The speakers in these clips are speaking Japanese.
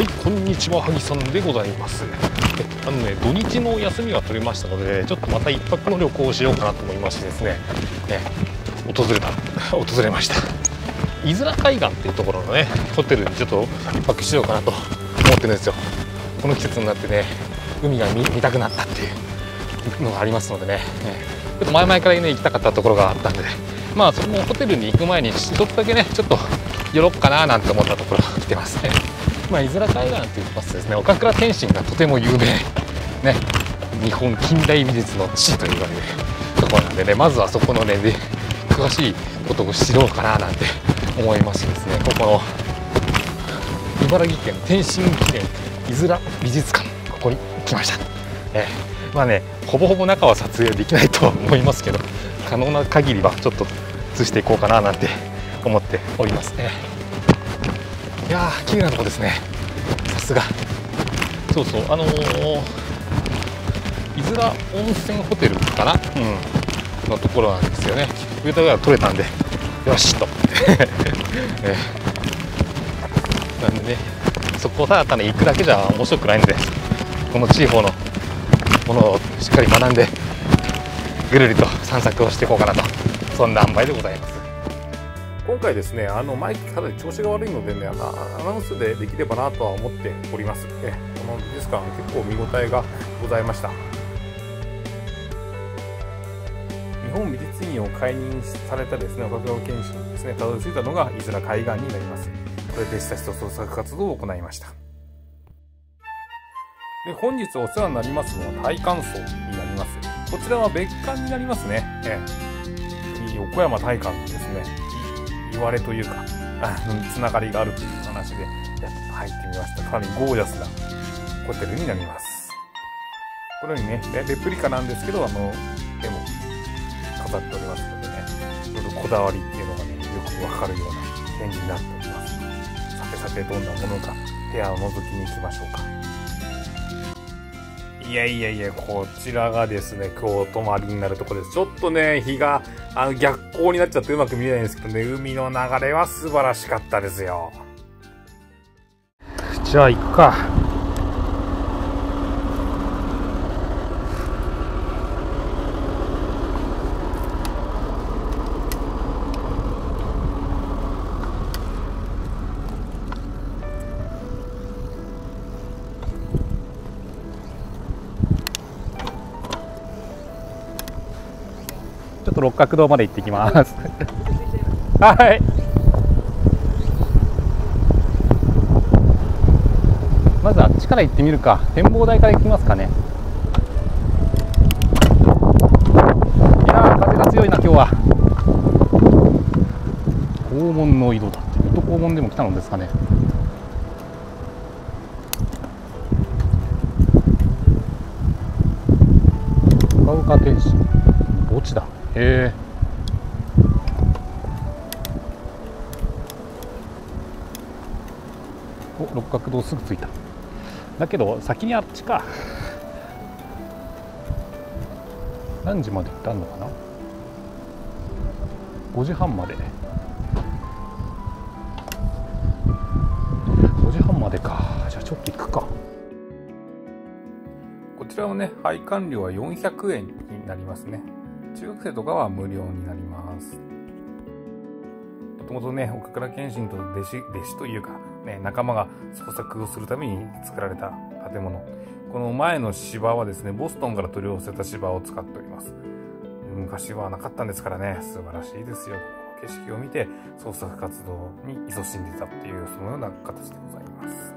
はい、こんにちは、萩さんでございます。土日の休みが取れましたので、ちょっとまた一泊の旅行をしようかなと思いましてですね、訪れました伊豆良海岸っていうところのねホテルにちょっと一泊しようかなと思ってるんですよ。この季節になってね、海が 見たくなったっていうのがありますのでね、ちょっと前々からね行きたかったところがあったんで、まあそれもホテルに行く前に一つだけねちょっと寄ろっかななんて思ったところが来てますね。まあ、伊豆良海岸というとですね、岡倉天心がとても有名、ね、日本近代美術の地と言われるところなんでね、まずはそこのねで詳しいことを知ろうかななんて思いましてですね、ここの茨城県天心記念伊豆良美術館、ここに来ました。まあね、ほぼほぼ中は撮影できないとは思いますけど、可能な限りはちょっと映していこうかななんて思っておりますね。いやー、綺麗なとこですね。さすが。そうそう、伊豆良温泉ホテルかな、のところなんですよね。上田が取れたんで、よしと。なんでね、そこをただ単に行くだけじゃ面白くないんで、この地方のものをしっかり学んで、ぐるりと散策をしていこうかなと、そんな塩梅でございます。今回ですね、マイクかなり調子が悪いのでね、アナウンスでできればなとは思っております。この美術館、結構見応えがございました。日本美術院を開任されたですね、岡倉天心がですね、たどり着いたのが伊豆良海岸になります。これで弟子たちと創作活動を行いました。で、本日お世話になりますのは大観荘になります。こちらは別館になりますね。横山大観ですね。言われというか、つながりがあるという話で入ってみました。かなりゴージャスなホテルになります。このようにね、レプリカなんですけど、絵も飾っておりますのでね、いろいろこだわりっていうのがね、よくわかるような展示になっております。さてさて、どんなものか、部屋を覗きに行きましょうか。いやいやいや、こちらがですね、今日お泊まりになるところです。ちょっとね、日が逆光になっちゃってうまく見えないんですけどね、海の流れは素晴らしかったですよ。じゃあ行くか。六角堂まで行ってきます。はい。まずあっちから行ってみるか。展望台から行きますかね。いやー、風が強いな今日は。黄門の井戸だって。水戸黄門でも来たのですかね。岡倉天心墓地だ。へえ。お、六角堂すぐ着いた。だけど先にあっちか。何時まで行ってあるのかな。5時半まで。5時半までか。じゃあちょっと行くか。こちらはね、拝観料は400円になりますね。中学生とかは無料になります。もともとね、岡倉天心と弟子というか、ね、仲間が創作をするために作られた建物。この前の芝はですね、ボストンから取り寄せた芝を使っております。昔はなかったんですからね、素晴らしいですよ。この景色を見て創作活動に勤しんでたっていう、そのような形でございます。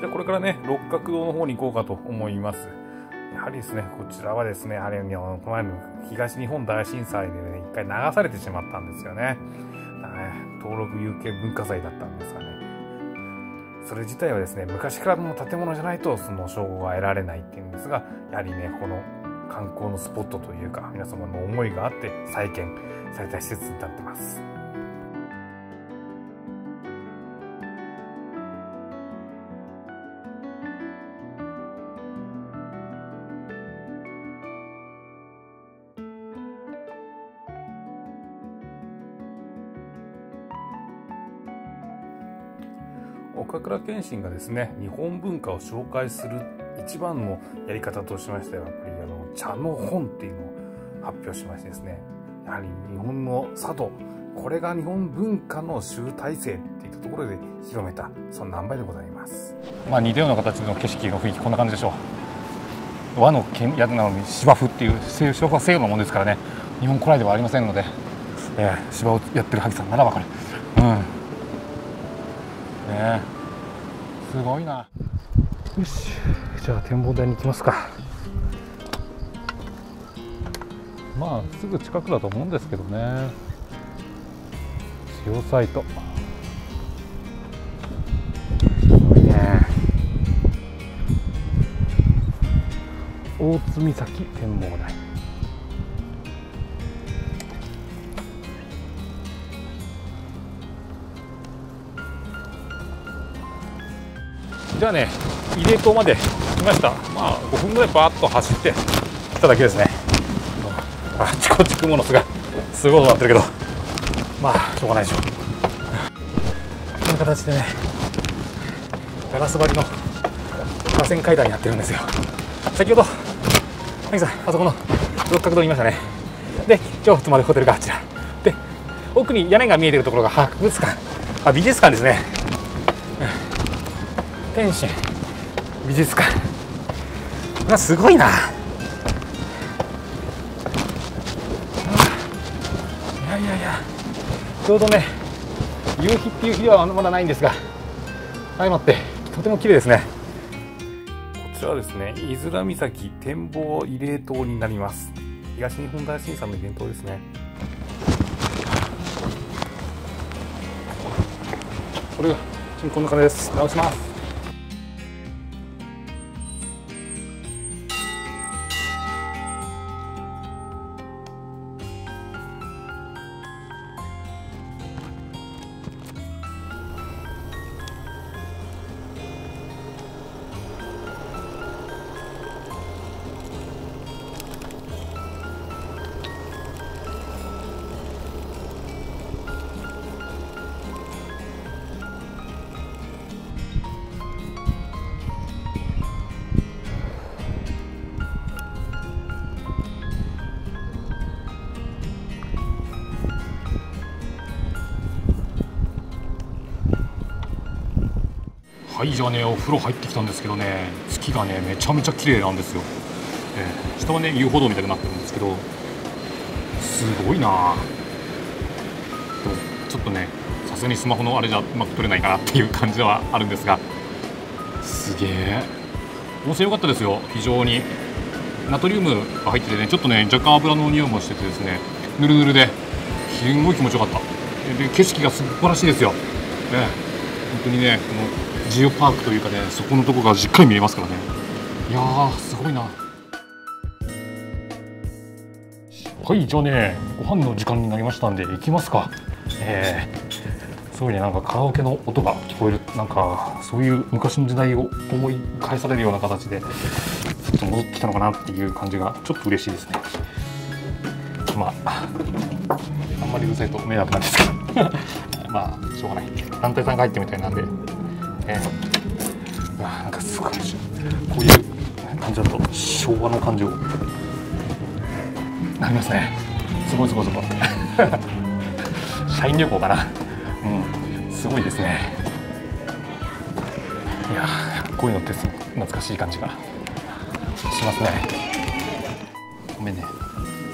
じゃあこれからね、六角堂の方に行こうかと思います。やはりですね、こちらはですね、この前の東日本大震災でね、一回流されてしまったんですよね。だからね、登録有形文化財だったんですがね。それ自体はですね、昔からの建物じゃないと、その称号が得られないっていうんですが、やはりね、この観光のスポットというか、皆様の思いがあって再建された施設になってます。岡倉謙信がですね、日本文化を紹介する一番のやり方としましては、やっぱり茶の本っていうのを発表しましてですね、やはり日本の茶道、これが日本文化の集大成っていったところで広めた、その塩梅でございます。まあ似たような形の景色の雰囲気、こんな感じでしょう。和の宿なのに芝生っていう、芝生は西洋のものですからね、日本古来ではありませんので、芝をやってる萩さんならばこれ、すごいな。よし、じゃあ展望台に行きますか。まあすぐ近くだと思うんですけどね。塩サイト、すごいね。大津岬展望台。じゃあね、入江島まで来ました。まあ5分ぐらいバーッと走って来ただけですね。あちこち雲の巣がすごいことになってるけど、まあしょうがないでしょう。こんな形でね、ガラス張りの螺旋階段になってるんですよ。先ほど萩さん、あそこの六角堂にいましたね。で、今日泊まるホテルがあちらで、奥に屋根が見えてるところが博物館、美術館ですね。天津美術館、これすごいな。ちょうどね、夕日っていう日はまだないんですが、相まってとても綺麗ですね。こちらはですね、伊豆良岬展望慰霊塔になります。東日本大震災の伝統ですね。これがこんな感じです。直します。はい、じゃあね、お風呂入ってきたんですけどね、月がねめちゃめちゃ綺麗なんですよ。下はね遊歩道みたいになってるんですけど、すごいな。ちょっとね、さすがにスマホのあれじゃうまく撮れないかなっていう感じではあるんですが、すげえ温泉良かったですよ。非常にナトリウムが入っててね、ちょっとね若干油の匂いもしててですね、ぬるぬるですごい気持ちよかった。で景色が素晴らしいですよ。本当にね、このジオパークというかね、そこのとこがしっかり見えますからね。いやー、すごいな。はい、じゃあね、ご飯の時間になりましたんで行きますか。すごいね、なんかカラオケの音が聞こえる、なんかそういう昔の時代を思い返されるような形でちょっと戻ってきたのかなっていう感じがちょっと嬉しいですね。まああんまりうるさいと迷惑なんですけどまあしょうがない、団体さんが入ってみたいなんで。なんかすごい、こういう感じだと昭和の感じをなりますね。すごいすごいすごい社員旅行かな、すごいですね。いやー、こういうのって懐かしい感じがしますね。ごめんね、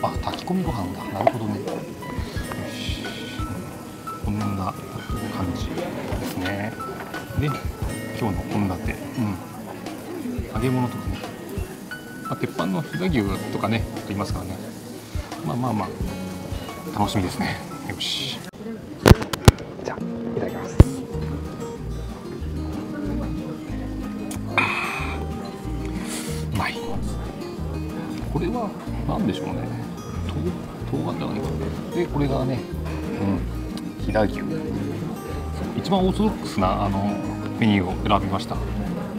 あ、炊き込みご飯だ、なるほどね。よし、こんな感じですね。で、今日の献立、揚げ物とかね、鉄板の飛騨牛とかねありますからね。まあまあまあ楽しみですね。よし、じゃあいただきます。うまい。これは何でしょうね、冬瓜じゃないかな。でこれがね、飛騨牛、一番オーソドックスなメニューを選びました。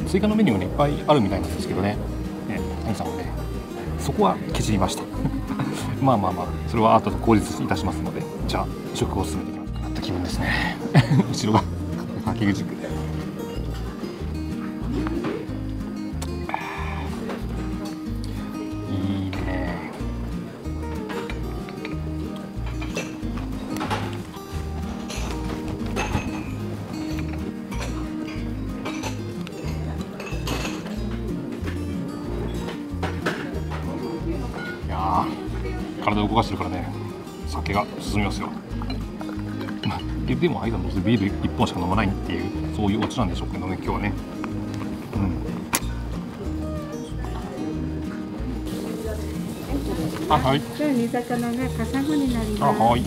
追加のメニューが、ね、いっぱいあるみたいなんですけどね、谷さんはねそこは削りましたまあまあまあ、それは後で後日いたしますので、じゃあ食を進めていきます。なった気分ですね後ろが掛け軸で体を動かしてるからね、酒が進みますよ。でも、あいさんどうせビール1本しか飲まないっていう、そういうオチなんでしょうけどね、今日はね。うん。あ、はい。今日煮魚がカサゴになります。あ、はい。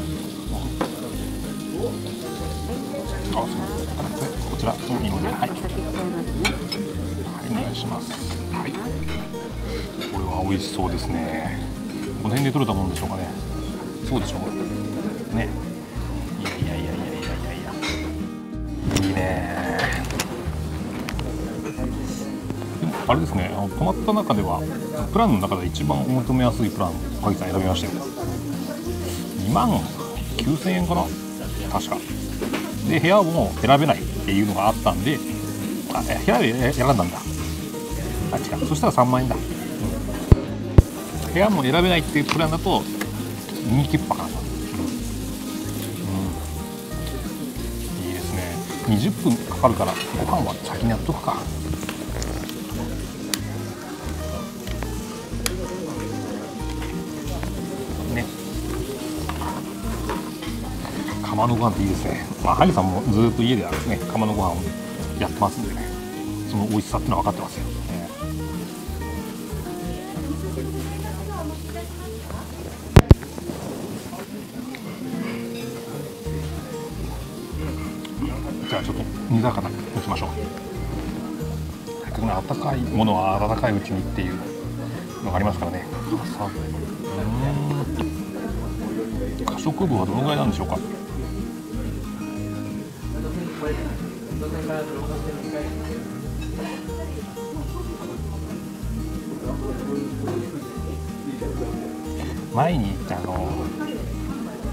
あ、そうです。こちら、そういうので、はい。はい、お願いします。はい。これは美味しそうですね。この辺で取れたもんでしょうかね。そうでしょう。ね。あれですね、泊まった中ではプランの中で一番お求めやすいプランを萩さん選びましたよ。29,000円かな確かで、部屋も選べないっていうのがあったんで、あ、部屋で選んだんだ、あ、違う、そしたら30,000円だ、うん、部屋も選べないっていうプランだと2キュッパかな、うん、いいですね。20分かかるからご飯は先にやっとくか。釜のご飯っていいですね。まあ、萩さんもずっと家ではですね、釜のご飯をやってますんでね、その美味しさってのは分かってますよ。じゃあちょっと煮魚いきましょう。せっかくの温かいものは温かいうちにっていうのがありますからね。可食部はどのぐらいなんでしょうか。前に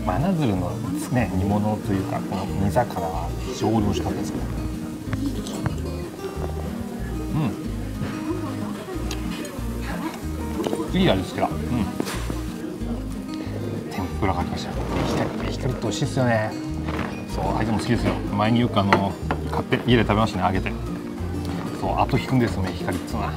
真鶴のですね、煮物というかこの煮魚は非常に美味しかったですけど、うん、いい味付けだ。うん、天ぷらがきました。光って美味しいですよね。そう、相手も好きですよ。前によく買って家で食べましたね、揚げて。そう、後引くんですよね、光っつうのは。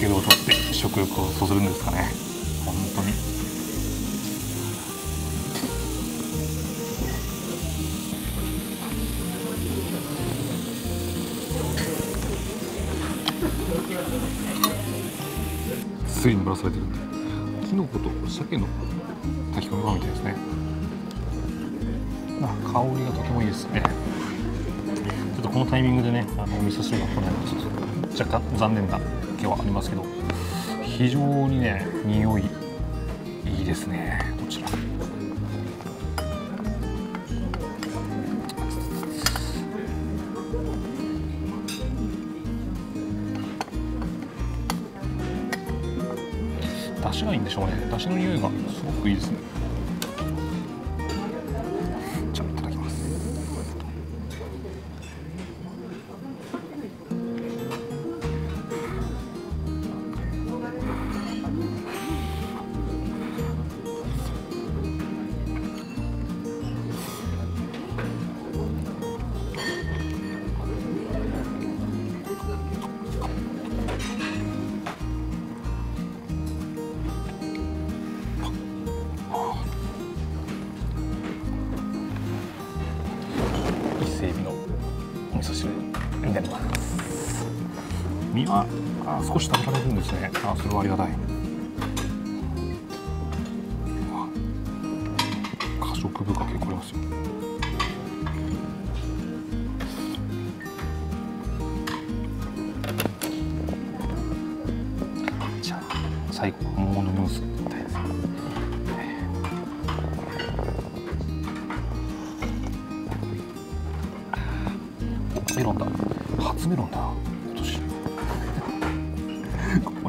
けどを取って食欲をそそるんですかね、本当に。すりにぶらされてるんで、きのこと鮭の炊き込みご飯みたいですね。あ、香りがとてもいいですね。ちょっとこのタイミングでね、お味噌汁が来ないのはちょっと若干残念だ。はありますけど、非常にね、匂いいいですね。こちら出汁がいいんでしょうね。出汁の匂いがすごくいいですね。じゃあいただきます。身は少し食べられるんですね。あ、それはありがたい。可食部が結構ありますよ。じゃあ最後桃のムースみたいですね。メロンだ。初メロンだ。今年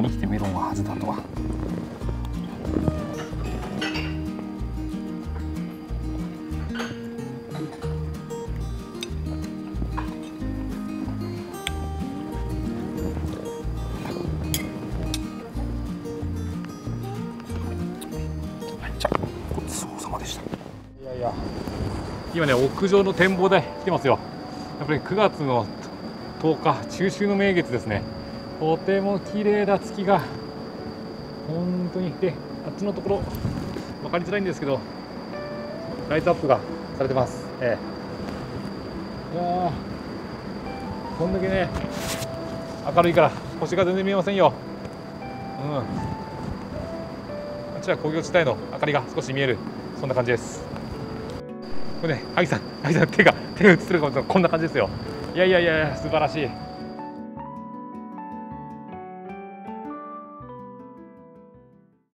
に来てメロンははずだとは。今ね、屋上の展望台来てますよ。やっぱり9月の10日、中秋の名月ですね。とても綺麗な月が本当にで、あっちのところ分かりづらいんですけどライトアップがされてます、いやー、こんだけね明るいから星が全然見えませんよ。あっちは工業地帯の明かりが少し見える、そんな感じです。これね、萩さん手が映ってるかもしれない。こんな感じですよ。いやいやいや、素晴らしい。